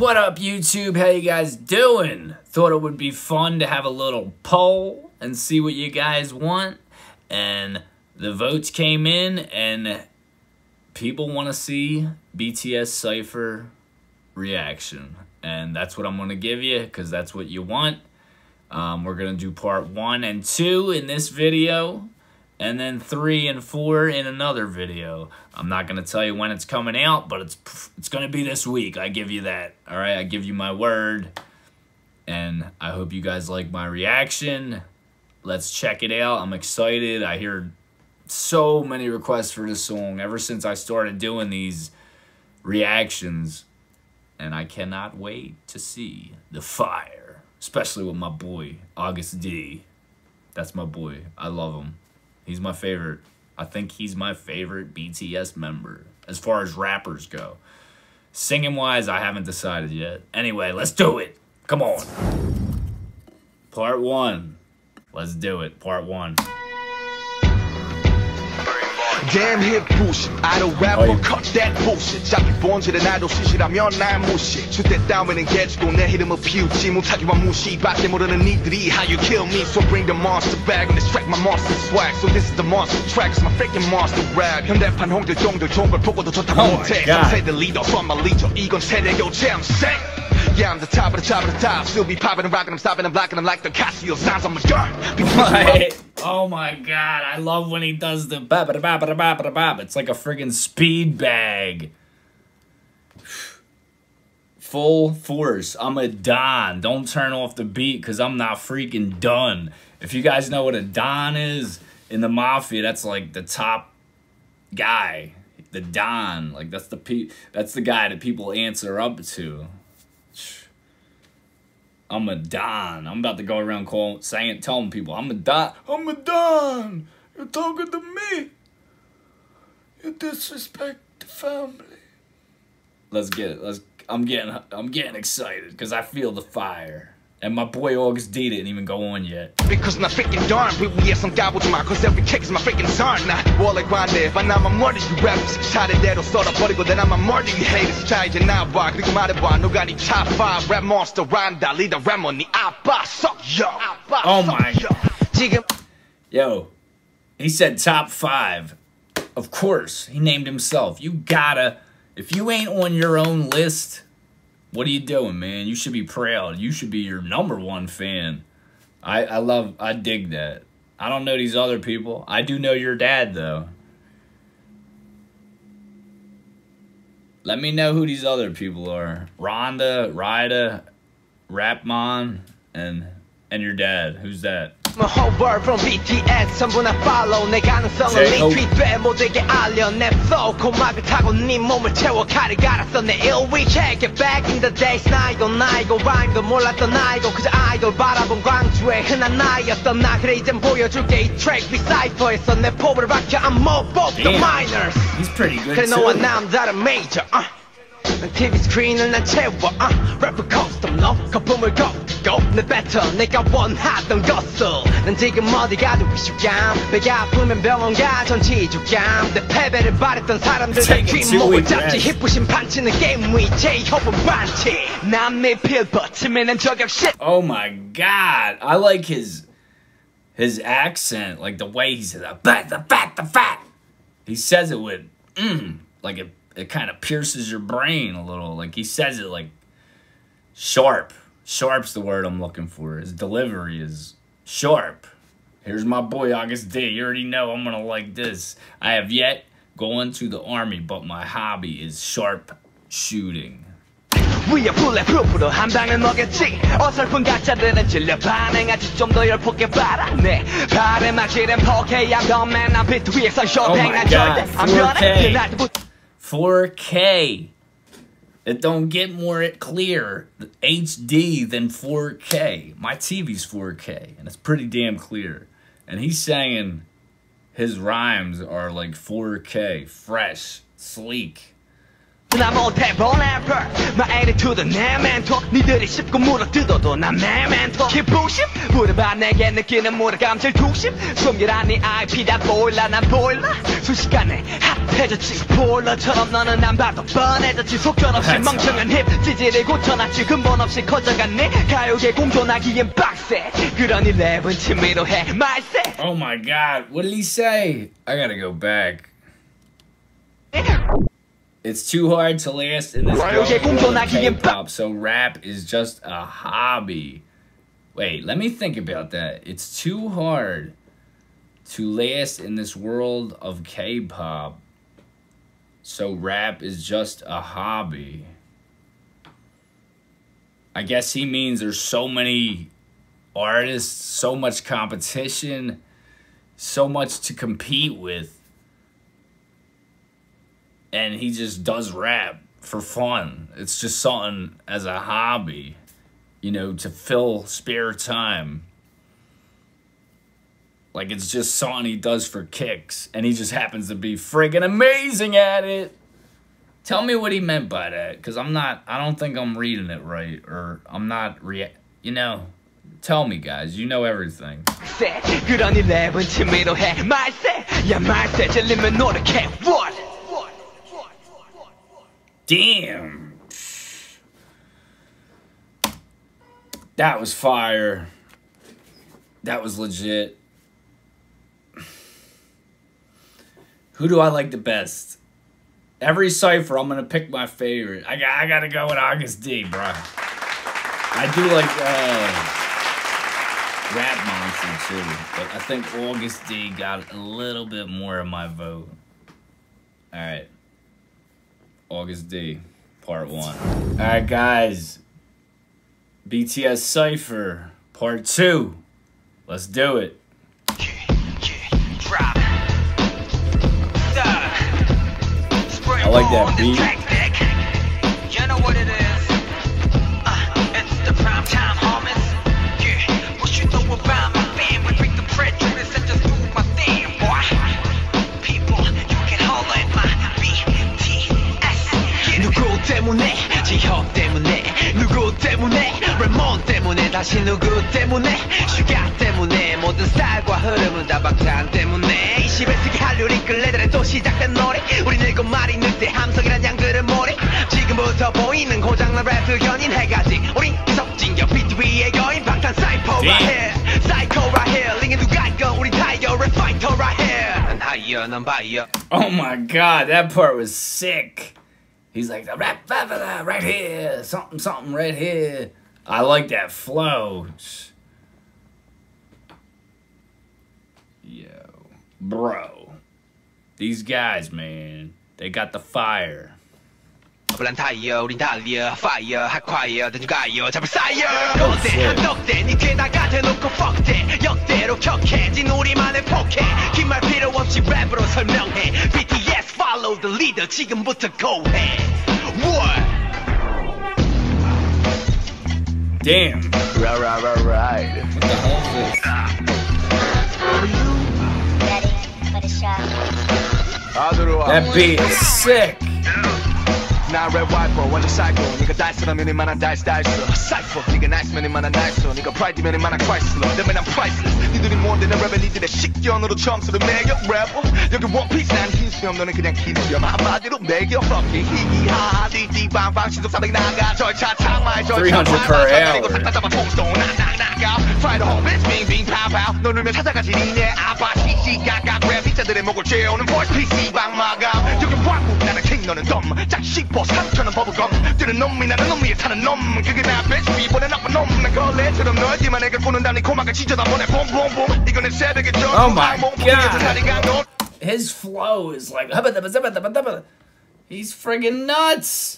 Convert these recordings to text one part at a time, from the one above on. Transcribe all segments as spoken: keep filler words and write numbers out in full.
What up, YouTube? How you guys doing? Thought it would be fun to have a little poll and see what you guys want. And the votes came in, and people want to see B T S Cypher reaction. And that's what I'm going to give you, because that's what you want. Um, we're going to do part one and two in this video, and then three and four in another video. I'm not gonna tell you when it's coming out, but it's it's gonna be this week. I give you that, all right? I give you my word, and I hope you guys like my reaction. Let's check it out. I'm excited. I hear so many requests for this song ever since I started doing these reactions, and I cannot wait to see the fire, especially with my boy, Agust D. That's my boy, I love him. He's my favorite. I think he's my favorite B T S member as far as rappers go. Singing-wise, I haven't decided yet. Anyway, let's do it. Come on. Part one. Let's do it. Part one. Damn hip bullshit, I don't rap or cut that bullshit. 자기본 지는 나도 시시라면 난 무시. 주택 따위는 개치고 내 이름은 피우지 못하기만 무시밖에 모르는 이들이 how you kill me. So bring the monster back and extract my monster swag. So this is the monster track, it's my freaking monster rap. 현대판 홍대종들 좋은 걸 보고도 좋다 못해. 삼세대 leader from my legion, 이건 세대 교체 I'm sick. Yeah, I'm the top of the top of the top. Still be popping and rocking, I'm stopping and blocking. I'm like the Casio sounds on my gun. Oh my god, I love when he does the ba ba ba ba ba ba ba. It's like a friggin' speed bag. Full force. I'm a Don. Don't turn off the beat because I'm not freaking done. If you guys know what a Don is in the mafia, that's like the top guy. The Don. Like that's the pe that's the guy that people answer up to. I'm a Don. I'm about to go around calling, saying, telling people, I'm a Don. I'm a Don. You're talking to me. You disrespect the family. Let's get it. Let's. I'm getting. I'm getting excited because I feel the fire. And my boy Agust D didn't even go on yet. Because my freaking darn, we yes I'm gobbled to my cause every kick is my freaking son. Nah, wall like grind there, but now I'm a murder, you rappers. Tired of that or sort of political, then I'm a murder, you haters. Tired of now, bar, click my bar, no got any top five. Rap Monster, Ronda, lead the ram on the I suck yo. Oh my god. Yo, he said top five. Of course, he named himself. You gotta, if you ain't on your own list, what are you doing, man? You should be proud. You should be your number one fan. I, I love, I dig that. I don't know these other people. I do know your dad, though. Let me know who these other people are. Rhonda, Ryda, Rapmon, and and your dad. Who's that? My whole world from B T S 전부 나 follow 내 가능성을 리트윗돼 모두에게 알려 내 flow 고막을 타고 네 몸을 채워 칼을 갈았어 내 일위 check it back in the days 나이고 나이고 rhyme도 몰랐던 나이고 그저 아이돌 바라본 광주의 흔한 나이였던 나 그래 이젠 보여줄게 이 트랙 리사이퍼에서 내 포부를 박혀 I'm more both the minors 그래 너와 난 다른 major uh. 난 티비 스크린을 난 채워 uh. 래퍼 커스텀 너 거품을 걷고 내 배터 내가 원하던 것을 난 지금 어디 가도 위축감 배가 아프면 병원 가 전치주감 내 패배를 바랬던 사람들 내 뒷목을 잡지 힙부 심판치는 게임 위 제이홉은 반치 난 미필 버티면 난 저격시. Oh my god, I like his his accent, like the way he says the fat the fat the fat. He says it with mm, like it it kind of pierces your brain a little. Like he says it like sharp. Sharp's the word I'm looking for. His delivery is sharp. Here's my boy Agust D. You already know I'm gonna like this. I have yet gone to the army, but my hobby is sharp shooting. We are bulletproof으로 한 방을 먹겠지 어설픈 가짜들은 질려 반응하지 좀 더 열폭해 바라네 발에 맞이는 포켓 양덤맨 난 비트 위에서 쇼팽 난 절대 안 변해 four K. It don't get more clear H D than four K. My T V's four K, and it's pretty damn clear. And he's saying his rhymes are like four K, fresh, sleek. 나 못해 rapper My attitude 내 멘토 니들이 쉽고 물어뜯어도 난 내 멘토 기쁘심 물어봐 내게 느끼는 무게감 질투심 숨기란 네 아이피 다 보일라 난 보일라 순식간에 핫해졌지 폴러처럼 너는 안 봐도 뻔해졌지 속절없이 멍청한 힙 찌질이 고쳐놨지 근본 없이 커져간 네 가요계 공존하기엔 빡세 그러니 랩은 취미로 해 말세 Oh my god, what did he say? I gotta go back It's too hard to last in this K-pop, so rap is just a hobby. Wait, let me think about that. It's too hard to last in this world of K-pop, so rap is just a hobby. I guess he means there's so many artists, so much competition, so much to compete with. And he just does rap for fun. It's just something as a hobby, you know, to fill spare time. Like, it's just something he does for kicks. And he just happens to be friggin' amazing at it. Tell me what he meant by that. Because I'm not, I don't think I'm reading it right. Or I'm not, rea- you know. Tell me, guys. You know everything. 그러니 랩은 취미로 해. 말세. 야, 말세. 질리면 노력해. What? Damn. That was fire. That was legit. Who do I like the best? Every Cypher, I'm going to pick my favorite. I got, I got to go with Agust D, bro. I do like uh, Rap Monster, too. But I think Agust D got a little bit more of my vote. All right. Agust D, part one. All right, guys. B T S Cypher, part two. Let's do it. I like that beat. You know what it is. It's the prime time, homies. Yeah, what you know about my fam? We bring the prejudice and just do my thing, boy. People, you can holler at my 누구 때문에 지혁 때문에 누구 때문에 레몬 때문에 다시 누구 때문에 슈가 때문에 모든 스타일과 흐름은 다 방탄 때문에 이십일 세기 한류를 이끌 애들은 또 시작된 놀이 우린 일곱 마리 늑대 함성이란 양들은 모래 지금부터 보이는 고장난 랩을 견인해가지 우린 기석진격 비트 위의 여인 방탄 사이퍼 right here 사이코 right here 링에 누가 있건 우린 타이어 랩 파이터 right here 난 하이어 난 바이어 Oh my god, that part was sick. He's like, the rap right here, something, something right here. I like that flow. Yo, bro. These guys, man, they got the fire. 불안 타이어 우린 달려 파이어 핫콰이어 된 죽아요 잡을 싸이어 꼰대 한덕대 니 괴다가 대놓고 퍽대 역대로 격해진 우리만의 폭해 긴 말 필요 없이 랩으로 설명해 B T S follow the leader 지금부터 go ahead What? Damn Right, right, right, right What the hell is this? Are you ready for the shot? That beat is sick 나 red wiper 완전 psycho 니가 다이스라면 이만한 다이스 다이스 Cypher 니가 나이스면 이만한 다이스 니가 pride면 이만한 Chrysler 때문에 난 priceless 니들이 뭔데 내 랩에 니들의 식견으로 점수를 매겨 랩어 여기 원피스 난 흰 수염 너는 그냥 긴 수염 한마디로 매겨 fucking 히히하하 띠띠방방 신속사백이 나가 절차 참마의 절차 삼백 per hour 삭발 잡아 통송 나나나가 Fly the home bitch 빙빙 파파오 넌 울면 찾아가지 니네 아빠 시시가가 랩 빗자들의 목을 채우는 voice PC방 마감 여기 왕국 나는 킹 너는 덤 짝씩 삼천원 버블검 뛰는 놈이 나는 놈 위에 타는 놈 그게 나 뱃수비 보내 나쁜 놈난 걸레처럼 너였지만 애가 꾸는다 니 코막을 지져다 보내 봄봄봄 이건 내 새벽의 전부 Oh my god His flow is like He's friggin' nuts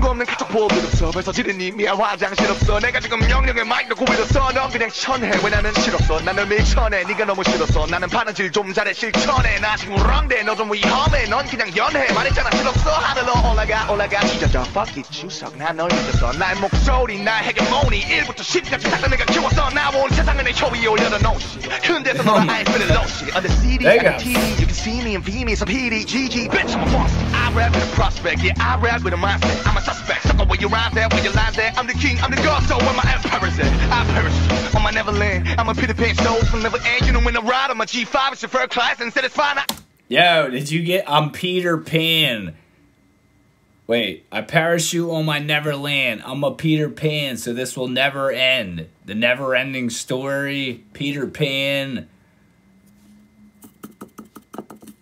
친구 없는 카톡 보험은 없어 벌써 지른 이미 화장실 없어 내가 지금 영역에 마이크 놓고 있었어 넌 그냥 천해 왜 나는 싫었어 나는 밀천해 네가 너무 싫었어 나는 바느질 좀 잘해 실천해 나 지금 우렁대 너 좀 위험해 넌 그냥 연해 말했잖아 싫었어 하늘로 올라가 올라가 찢어져 fuck it 추석 난 널 믿었어 나의 목소리 나의 헤게모니 일부터 십까지 다 내가 키웠어 나 온 세상을 내 효위에 올려다 놓으시 근데서 너가 I feel it low on the C D and T V you can see me and V me so P D G G bitch I'm a boss I rap with a prospect yeah I rap with a mindset I'm a suspect so where you rhyme there where you lie there I'm the king I'm the god so when my empire is at I perish on my Neverland I'm a Peter Pan soul from never end you know when I ride on my G five it's your first class and said it's fine I yo did you get I'm Peter Pan wait I parachute on my Neverland I'm a Peter Pan so this will never end the never-ending story Peter Pan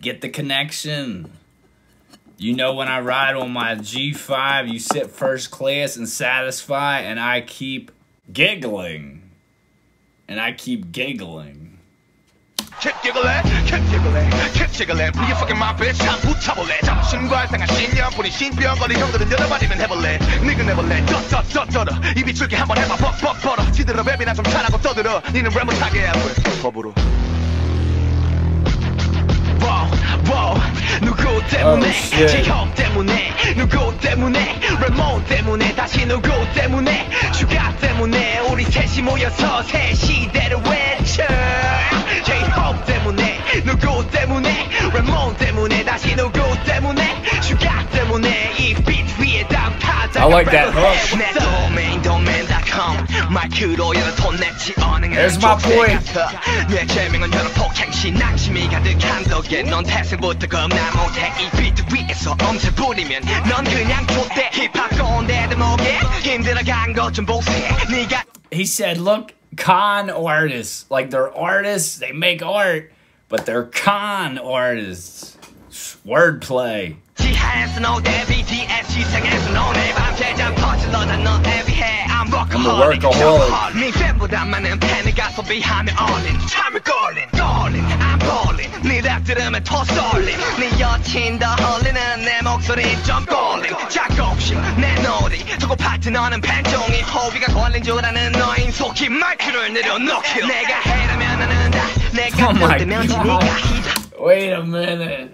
get the connection you know when I ride on my G five, you sit first class and satisfy, and I keep giggling. And I keep giggling. Keep giggling, keep giggling, keep giggling. Please fucking my bitch, I'm 붙어볼래. 자부심과 상한 신념뿐인 신병거리 형들은 여러 마디면 해볼래. 니가 내볼래. 떠떠떠떠 입이 줄게 한번 해봐. 퍽퍽 뻗어. 지들은 랩이나 좀 잘하고 떠들어. 니는 랩을 타게 해. 법으로. Oh shit. I like that hook. There's my point. 위에서 엄살 부리면 넌 그냥 좆대 힙합권 내 대목에 힘들어간 것 좀 보세 네가 He said look con artists like they're artists they make art but they're con artists wordplay 지하에서 너대 B T S 시상에서 너네 밤새장 터질러 다 너 everyday I'm workaholic 네 팬보다 많은 팬을 가서 비하면 all in 참을 걸린 걸린 네 랩 들으면 더 쏠림 네 여친 더 흘리는 내 목소리 좀 꼴림 작업실 내 놀이 두고 파트너는 팬종이 호비가 걸린 줄 아는 너인 속히 마이크를 내려놓기 내가 해라면 안 한다 내가 뜯으면 지니가 Wait a minute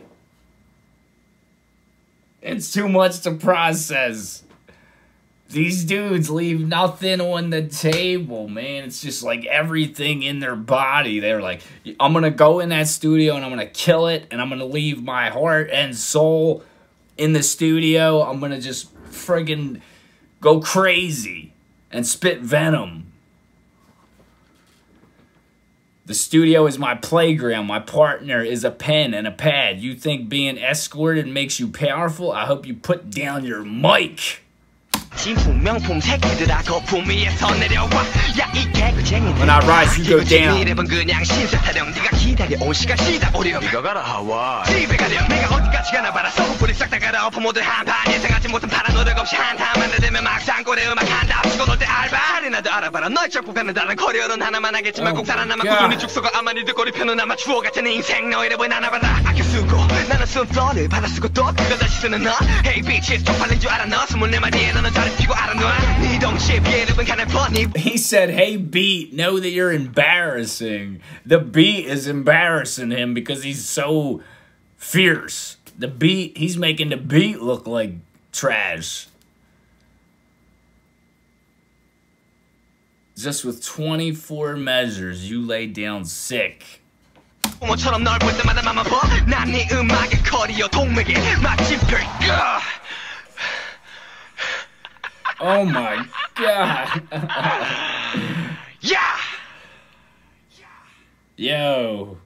It's too much to process These dudes leave nothing on the table, man. It's just like everything in their body. They're like, I'm going to go in that studio and I'm going to kill it. And I'm going to leave my heart and soul in the studio. I'm going to just friggin' go crazy and spit venom. The studio is my playground. My partner is a pen and a pad. You think being escorted makes you powerful? I hope you put down your mic. 진품 명품 새끼들아 거품 위에서 내려와 야 이 개구쟁이들 When I rise you go down 이랩은 그냥 신사타령 네가 기다려온 시간 시다오렴 네가 가라 하와이 집에 가렴 내가 어디까지 가나 봐라 서부풀이 싹 다 가라 엎어 모두 한판 예상하지 못한 파란 노력 없이 한탐 안 되면 막상 고래 음악 한다 치고 놀 때 알바 할인하도 알아봐라 널 잡고 가는 다른 커리어는 하나만 하겠지만 꼭 살아남아 꾸준히 죽서가 아마 니들 꼬리표는 아마 주워 같은 네 인생 너의 랩은 하나 받아 아껴 쓰고 나는 쓴 썰을 받아 쓰고 또 그걸 다시 쓰는 너 Hey bitches 쪽팔린 줄 알아 너 스물네 마디에 너는 He said, hey, beat, know that you're embarrassing. The beat is embarrassing him because he's so fierce. The beat, he's making the beat look like trash. Just with twenty-four measures, you lay down sick. 부모처럼 널 볼 때마다 맘아 봐. 난 네 음악의 커리어 동맥에 마침표. Oh my god. Yeah. Yo.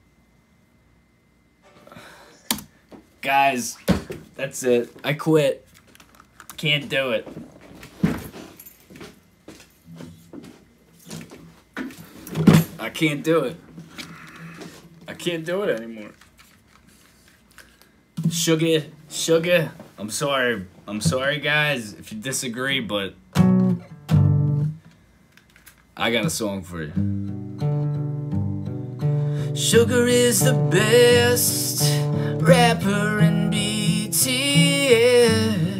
Guys, that's it. I quit. Can't do it. I can't do it. I can't do it anymore. Sugar, sugar. I'm sorry. I'm sorry, guys, if you disagree, but I got a song for you. Sugar is the best rapper in B T S.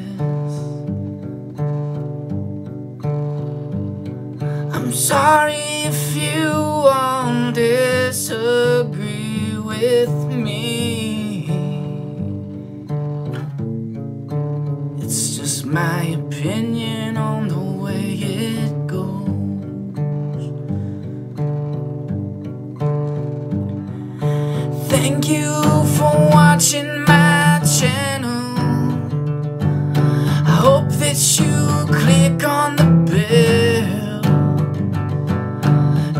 my opinion on the way it goes. Thank you for watching my channel. I hope that you click on the bell,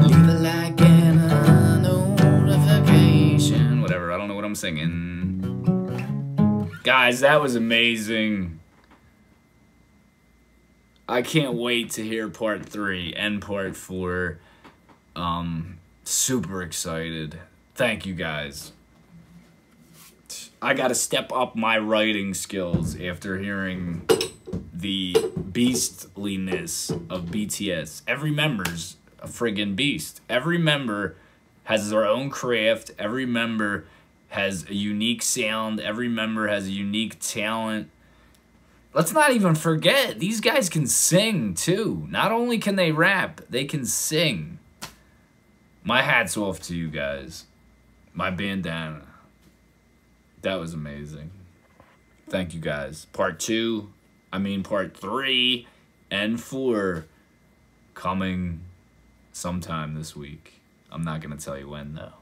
leave a like and a notification. Whatever, I don't know what I'm singing. Guys, that was amazing. I can't wait to hear part three and part four. Um, super excited. Thank you guys. I gotta step up my writing skills after hearing the beastliness of B T S. Every member's a friggin' beast. Every member has their own craft. Every member has a unique sound. Every member has a unique talent. Let's not even forget, these guys can sing, too. Not only can they rap, they can sing. My hat's off to you guys. My bandana. That was amazing. Thank you, guys. Part two, I mean part three and four coming sometime this week. I'm not going to tell you when, though.